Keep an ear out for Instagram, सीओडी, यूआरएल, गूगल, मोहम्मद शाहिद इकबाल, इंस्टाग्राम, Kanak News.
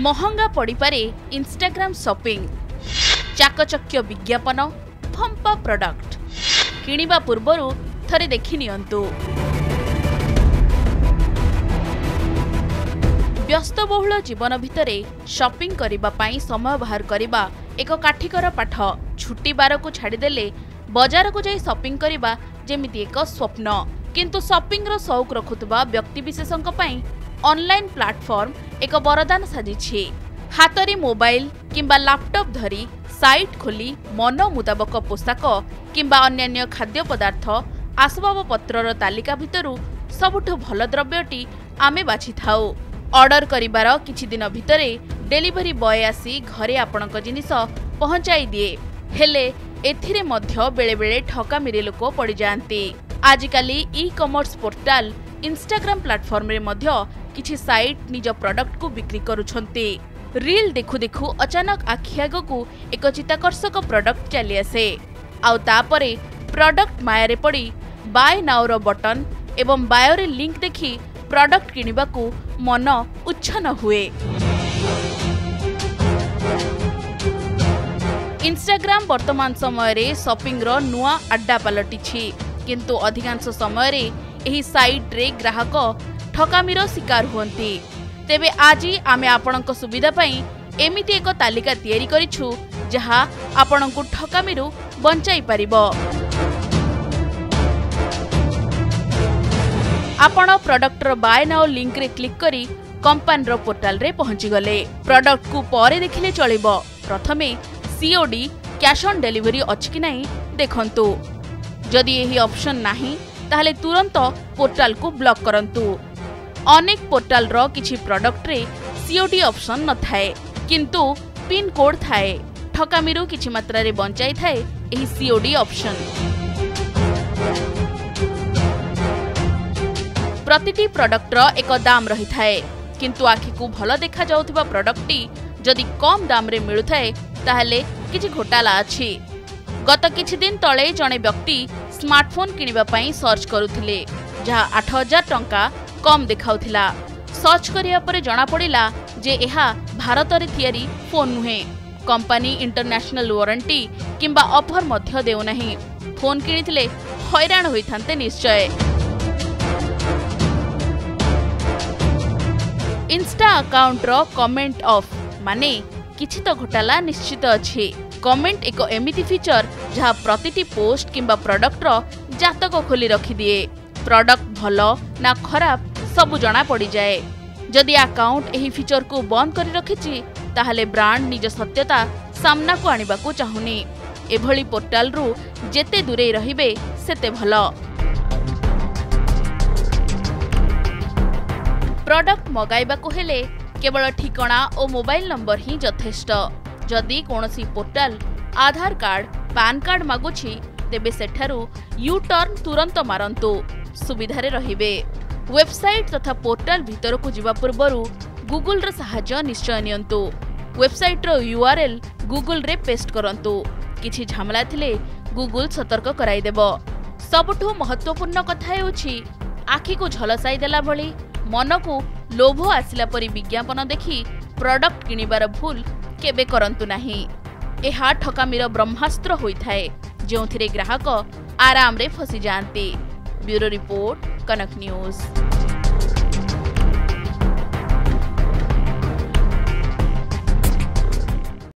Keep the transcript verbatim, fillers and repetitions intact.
महंगा पड़ी पारे इंस्टाग्राम शॉपिंग, चाकचक्य विज्ञापन, फंपा प्रोडक्ट किणिबा पूर्वरु थरे देखि नियंतु। व्यस्तबहुल जीवन भितरे शॉपिंग करिबा पाई समय बाहर करिबा एक काठिकर पाठ। छुट्टी बार को छाड़देले बजार को जाई शॉपिंग करिबा जेमिति एक स्वप्न, किंतु शॉपिंग रो शौक रखुतबा व्यक्तिविशेषक पाई ऑनलाइन प्लेटफॉर्म एक बरदान साजिछे। हातरी मोबाइल किंबा लैपटॉप धरी साइट खोली मन मुताबक पोशाक किंबा अन्य खाद्य पदार्थ आसबाबपत्र तालिका भितरु सबुठु भल द्रव्यटी आमे बाछि थाओ। ऑर्डर करिबार किछि दिन भितरे डिलीवरी बॉय आसी घरे आपणक जिनिस पहुंचाई दिए, हेले एथिरे मध्य बेले बेले ठकामीरे लोक पड़ी जांती। आजिकाली e commerce portal इंस्टाग्राम platform रे मध्य किछि साइट निज प्रोडक्ट को बिक्री करुछंती। रील देखु देखु अचानक आखि आगकू एक चित्ताकर्षक प्रोडक्ट चली आसे, आउ तापरे प्रोडक्ट मायारे पड़ी बाय नाउ रो बटन एवं बायो रे लिंक देखि प्रोडक्ट किनिबाकू मन उच्छन हुए। इंस्टाग्राम वर्तमान समय रे शॉपिंग रो नुआ अड्डा पलटिछि, किंतु अधिकांश समय रे एही साइट रे ग्राहक ठकामी रो शिकार हुंती। तेबे आज आमे आपणक सुविधा पाई एमिति एक तालिका तैयारी करिछु जहा आपणकु ठकामी रो बंचाई परिबो। आपण प्रोडक्ट रो बाय नाउ लिंक रे क्लिक करी कंपनी रो पोर्टल रे पहुंची गले। प्रोडक्ट को पारे देखिले चलिबो, प्रथमे सीओडी कैश ऑन डिलीवरी अछि कि नाही देखंतु। जदि एही ऑप्शन नाही ताहले तुरंत पोर्टाल को ब्लॉक करंतु। अनेक पोर्टाल रो किछि प्रोडक्ट रे सीओडी ऑप्शन न थाए, किंतु पिन कोड थाए। ठकामी रो किछि मात्रा रे बंचाई थाए एही सीओडी ऑप्शन। प्रतिटी प्रोडक्ट रो एक दाम रही थाए, किंतु आखि को भलो देखा जाउथिबा प्रोडक्ट टी जदि कम दाम रे मिलु थाए ताहले किछि घोटाला अछि। गत किछि दिन तळे जणे व्यक्ति स्मार्टफोन किनिबा पई सर्च करुथिले जहा आठ हजार टंका कम देखाउथिला। सर्च करिया परे जणा पडिला जे एहा भारत रे थियारी फोन नुहे, कंपनी इंटरनेशनल वारंटी किंबा ऑफर मध्य देउ नाही। फोन किनिथिले हैरान होइथान्ते निश्चय। इंस्टा अकाउंट रो कमेंट ऑफ माने किछि त घोटाला निश्चित अछि। कमेंट एक एमिति फीचर जहाँ प्रतिटी पोस्ट किंबा प्रोडक्ट रो जातक खोली रखी दिए, प्रोडक्ट भल ना खराब सबू जना पड़ जाए। जदि अकाउंट एही फीचर को बंद करी रखी ताहले ब्रांड निज सत्यता सामना को आनिबा को चाहुनी। एभली पोर्टाल रु जेते दूरे रहिबे सेते भल। प्रोडक्ट मगाइबा को हेले केवल ठिकाना और मोबाइल नंबर ही यथेष्ट। जदि कोनोसी portal Aadhaar card PAN card मागुछि तेबे सेठारु यू टर्न तुरंत मारंतु, सुविधारे रहिबे। वेबसाइट तथा पोर्टाल भीतर को जीवा पूर्वरु गूगल रे सहायता निश्चय नियंतु। वेबसाइट रो यूआरएल गूगल रे पेस्ट करंतु, किछि झमला थिले गूगल सतर्क कराइ देबो। सबठो महत्वपूर्ण कथा हेउछि आखि को झलसाई देला भली मन को लोभ आसिला परि विज्ञापन देखि प्रोडक्ट किनिबार भूल केबे करंतु नाही। एहा ठकामीर ब्रह्मास्त्र होइथाए जेउथिरे ग्राहक आराम रे फसी जानते। Bureau report, Kanak news.